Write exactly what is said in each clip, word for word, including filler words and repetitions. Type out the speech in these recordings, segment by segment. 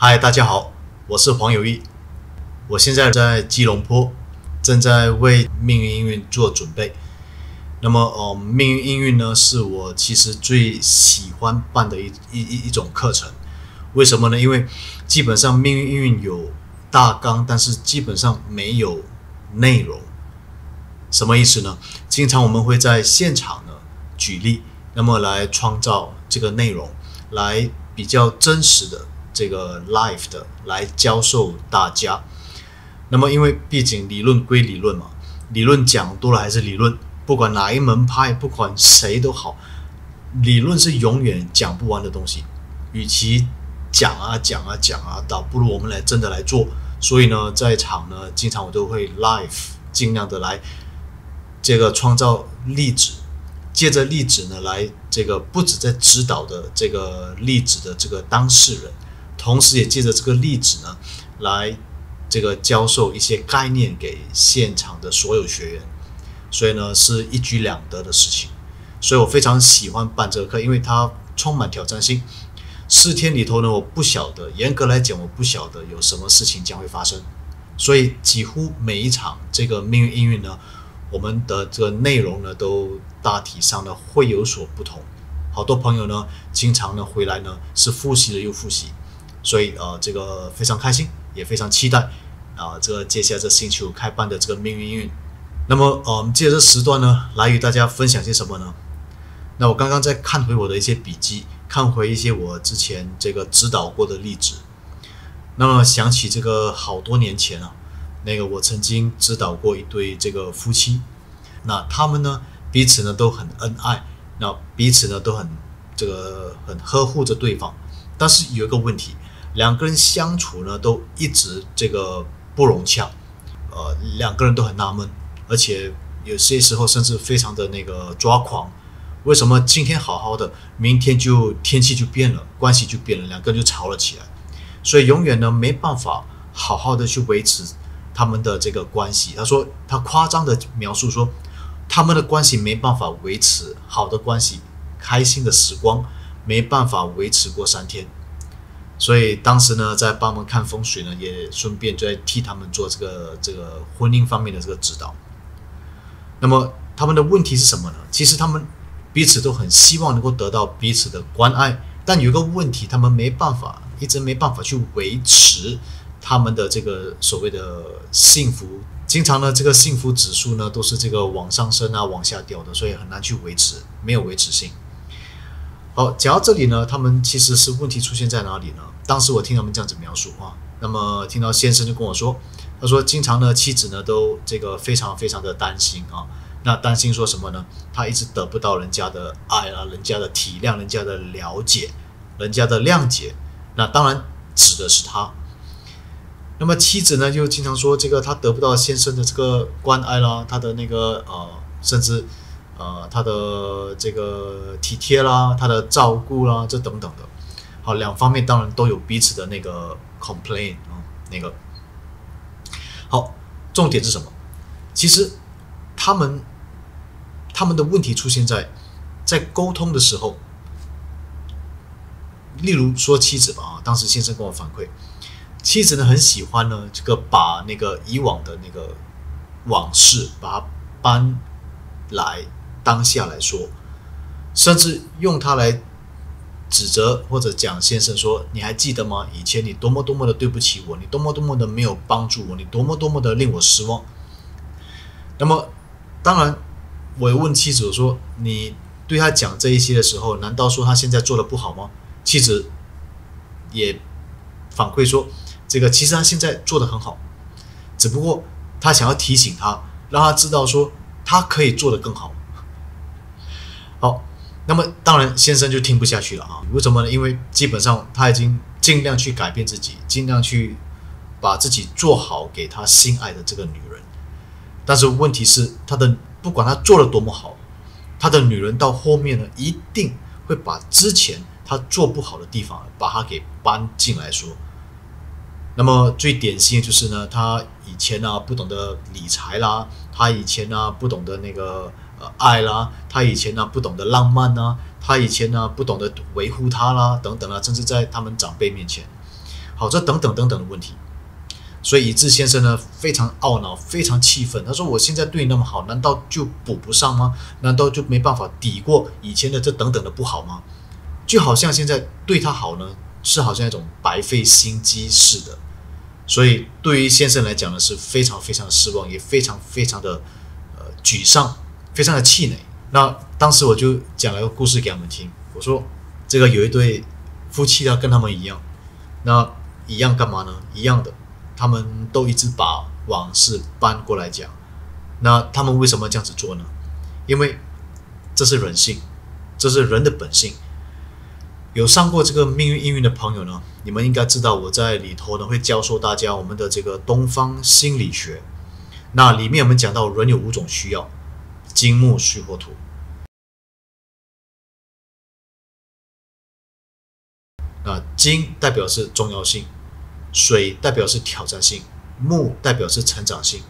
嗨，大家好，我是黄友义，我现在在吉隆坡，正在为命运音韵做准备。那么，呃，命运音韵呢，是我其实最喜欢办的一一一一种课程。为什么呢？因为基本上命运音韵有大纲，但是基本上没有内容。什么意思呢？经常我们会在现场呢举例，那么来创造这个内容，来比较真实的。 这个 live 的来教授大家，那么因为毕竟理论归理论嘛，理论讲多了还是理论，不管哪一门派，不管谁都好，理论是永远讲不完的东西。与其讲啊讲啊讲啊，倒不如我们来真的来做。所以呢，在场呢，经常我都会 live， 尽量的来这个创造例子，借着例子呢来这个不止在指导的这个例子的这个当事人。 同时也借着这个例子呢，来这个教授一些概念给现场的所有学员，所以呢是一举两得的事情。所以我非常喜欢办这个课，因为它充满挑战性。四天里头呢，我不晓得，严格来讲我不晓得有什么事情将会发生，所以几乎每一场这个命运音韵呢，我们的这个内容呢都大体上呢会有所不同。好多朋友呢经常呢回来呢是复习了又复习。 所以呃，这个非常开心，也非常期待啊、呃！这个接下来这星期五开办的这个命运音韵，那么呃，我们借这时段呢，来与大家分享些什么呢？那我刚刚在看回我的一些笔记，看回一些我之前这个指导过的例子，那么想起这个好多年前啊，那个我曾经指导过一对这个夫妻，那他们呢彼此呢都很恩爱，那彼此呢都很这个很呵护着对方，但是有一个问题。 两个人相处呢，都一直这个不融洽，呃，两个人都很纳闷，而且有些时候甚至非常的那个抓狂。为什么今天好好的，明天就天气就变了，关系就变了，两个人就吵了起来？所以永远呢没办法好好的去维持他们的这个关系。他说他夸张的描述说，他们的关系没办法维持好的关系，开心的时光没办法维持过三天。 所以当时呢，在帮忙看风水呢，也顺便在替他们做这个这个婚姻方面的这个指导。那么他们的问题是什么呢？其实他们彼此都很希望能够得到彼此的关爱，但有一个问题，他们没办法，一直没办法去维持他们的这个所谓的幸福。经常呢，这个幸福指数呢，都是这个往上升啊，往下掉的，所以很难去维持，没有维持性。 好，讲到这里呢，他们其实是问题出现在哪里呢？当时我听他们这样子描述啊，那么听到先生就跟我说，他说经常呢妻子呢都这个非常非常的担心啊，那担心说什么呢？他一直得不到人家的爱啊，人家的体谅，人家的了解，人家的谅解，那当然指的是他。那么妻子呢就经常说这个他得不到先生的这个关爱啦，他的那个呃，甚至。 呃，他的这个体贴啦，他的照顾啦，这等等的，好，两方面当然都有彼此的那个 complain 啊、嗯，那个好，重点是什么？其实他们他们的问题出现在在沟通的时候，例如说妻子吧啊，当时先生跟我反馈，妻子呢很喜欢呢这个把那个以往的那个往事把它搬来。 当下来说，甚至用它来指责或者讲先生说：“你还记得吗？以前你多么多么的对不起我，你多么多么的没有帮助我，你多么多么的令我失望。”那么，当然，我问妻子我说：“你对他讲这一些的时候，难道说他现在做的不好吗？”妻子也反馈说：“这个其实他现在做的很好，只不过他想要提醒他，让他知道说他可以做得更好。” 好，那么当然先生就听不下去了啊！为什么呢？因为基本上他已经尽量去改变自己，尽量去把自己做好给他心爱的这个女人。但是问题是，他的不管他做的多么好，他的女人到后面呢，一定会把之前他做不好的地方把他给搬进来说。那么最典型的就是呢，他以前啊不懂得理财啦，他以前啊不懂得那个。 呃，爱啦，他以前呢不懂得浪漫啦，他以前呢不懂得维护他啦，等等啦，甚至在他们长辈面前，好，这等等等等的问题。所以以致先生呢非常懊恼，非常气愤。他说：“我现在对你那么好，难道就补不上吗？难道就没办法抵过以前的这等等的不好吗？”就好像现在对他好呢，是好像一种白费心机似的。所以对于先生来讲呢，是非常非常的失望，也非常非常的呃沮丧，非常的气馁。那当时我就讲了个故事给他们听，我说这个有一对夫妻呢，跟他们一样，那一样干嘛呢？一样的。他们都一直把往事搬过来讲，那他们为什么这样子做呢？因为这是人性，这是人的本性。有上过这个命运应运的朋友呢，你们应该知道我在里头呢会教授大家我们的这个东方心理学。那里面我们讲到人有五种需要：金木水火土。那金代表是重要性。水代表是挑战性，木代表是成长性，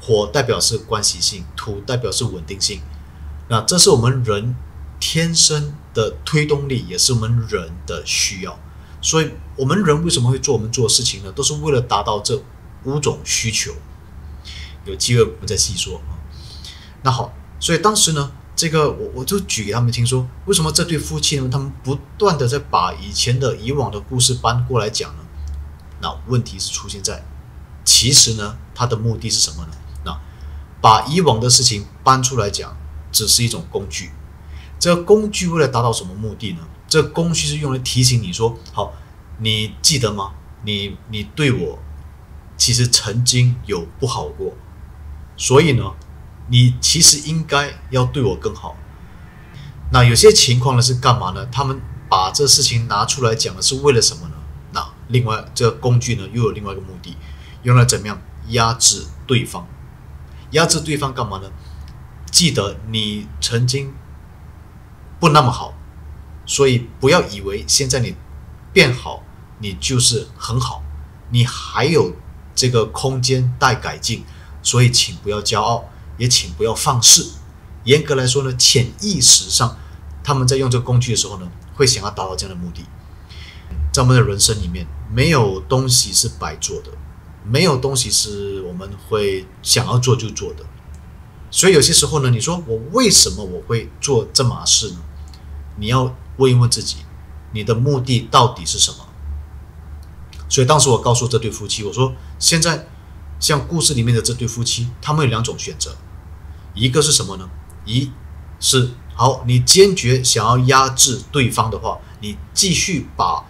火代表是关系性，土代表是稳定性。那这是我们人天生的推动力，也是我们人的需要。所以我们人为什么会做我们做的事情呢？都是为了达到这五种需求。有机会我们再细说。那好，所以当时呢，这个我我就举给他们听说，为什么这对夫妻呢，他们不断的在把以前的以往的故事搬过来讲呢？那问题是出现在，其实呢，它的目的是什么呢？那把以往的事情搬出来讲，只是一种工具。这个工具为了达到什么目的呢？这个工具是用来提醒你说，好，你记得吗？你你对我其实曾经有不好过，所以呢，你其实应该要对我更好。那有些情况呢是干嘛呢？他们把这事情拿出来讲的是为了什么呢？另外，这个工具呢，又有另外一个目的，用来怎么样压制对方？压制对方干嘛呢？记得你曾经不那么好，所以不要以为现在你变好，你就是很好，你还有这个空间待改进，所以请不要骄傲，也请不要放肆。严格来说呢，潜意识上他们在用这个工具的时候呢，会想要达到这样的目的。在我们的人生里面，没有东西是白做的，没有东西是我们会想要做就做的。所以有些时候呢，你说我为什么我会做这码事呢？你要问一问自己，你的目的到底是什么？所以当时我告诉这对夫妻，我说现在像故事里面的这对夫妻，他们有两种选择，一个是什么呢？一是好，你坚决想要压制对方的话，你继续把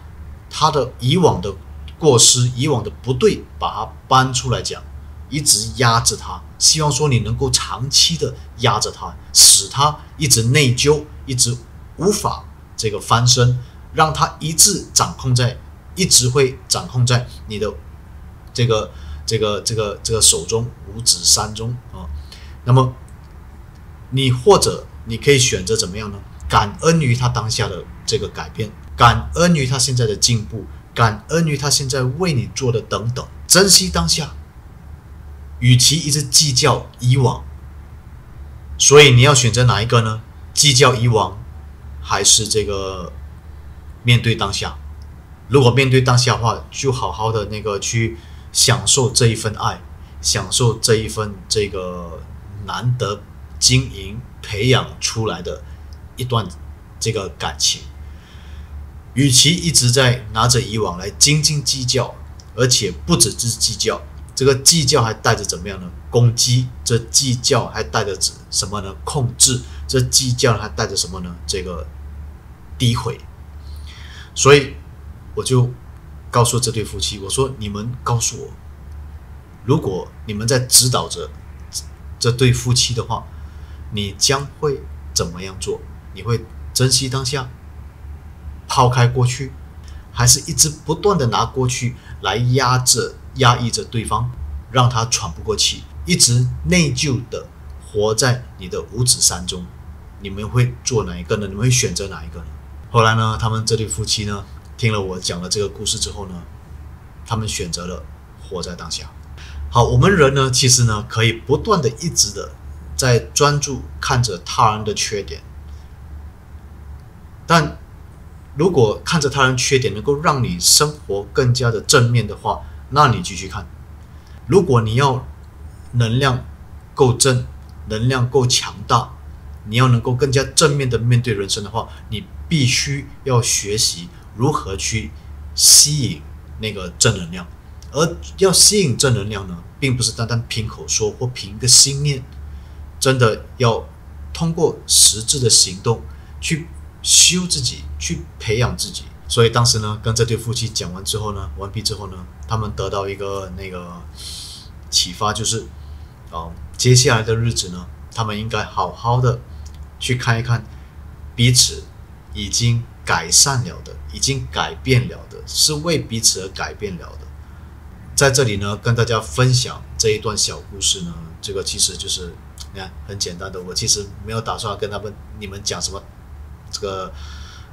他的以往的过失，以往的不对，把它搬出来讲，一直压着他，希望说你能够长期的压着他，使他一直内疚，一直无法这个翻身，让他一直掌控在，一直会掌控在你的这个这个这个这个手中，五指山中啊。那么你或者你可以选择怎么样呢？感恩于他当下的这个改变。感恩于他现在的进步，感恩于他现在为你做的等等，珍惜当下，与其一直计较以往。所以你要选择哪一个呢？计较以往，还是这个面对当下？如果面对当下的话，就好好的那个去享受这一份爱，享受这一份这个难得经营培养出来的一段这个感情。与其一直在拿着以往来斤斤计较，而且不只是计较，这个计较还带着怎么样呢？攻击。这计较还带着什么呢？控制。这计较还带着什么呢？这个诋毁。所以我就告诉这对夫妻，我说你们告诉我，如果你们在指导着这对夫妻的话，你将会怎么样做？你会珍惜当下，抛开过去，还是一直不断的拿过去来压着压抑着对方，让他喘不过气，一直内疚的活在你的五指山中？你们会做哪一个呢？你们会选择哪一个呢？后来呢，他们这对夫妻呢，听了我讲了这个故事之后呢，他们选择了活在当下。好，我们人呢，其实呢，可以不断的一直的在专注看着他人的缺点，但如果看着他人缺点能够让你生活更加的正面的话，那你继续看。如果你要能量够正，能量够强大，你要能够更加正面的面对人生的话，你必须要学习如何去吸引那个正能量。而要吸引正能量呢，并不是单单凭口说或凭一个心念，真的要通过实质的行动去修自己，去培养自己。所以当时呢，跟这对夫妻讲完之后呢，完毕之后呢，他们得到一个那个启发，就是啊、呃，接下来的日子呢，他们应该好好的去看一看彼此已经改善了的，已经改变了的，是为彼此而改变了的。在这里呢，跟大家分享这一段小故事呢，这个其实就是你看很简单的，我其实没有打算跟他们你们讲什么这个。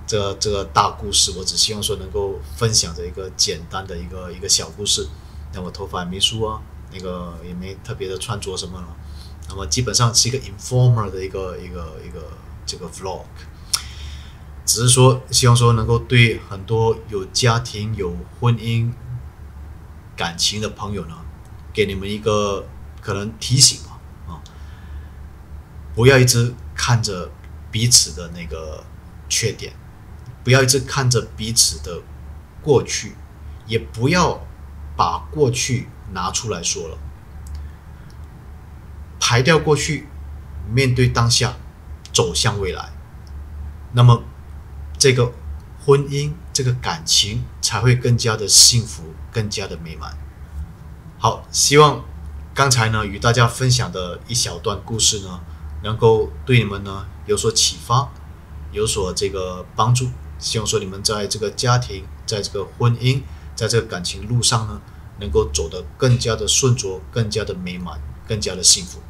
这个、这个大故事，我只希望说能够分享着一个简单的一个一个小故事。那我头发也没梳啊，那个也没特别的穿着什么了，那么基本上是一个 informer 的一个一个一个这个 vlog， 只是说希望说能够对很多有家庭有婚姻感情的朋友呢，给你们一个可能提醒吧，啊，不要一直看着彼此的那个缺点。不要一直看着彼此的过去，也不要把过去拿出来说了。排掉过去，面对当下，走向未来。那么，这个婚姻、这个感情才会更加的幸福，更加的美满。好，希望刚才呢与大家分享的一小段故事呢，能够对你们呢有所启发，有所这个帮助。希望说你们在这个家庭，在这个婚姻，在这个感情路上呢，能够走得更加的顺着，更加的美满，更加的幸福。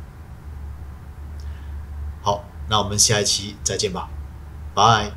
好，那我们下一期再见吧，拜。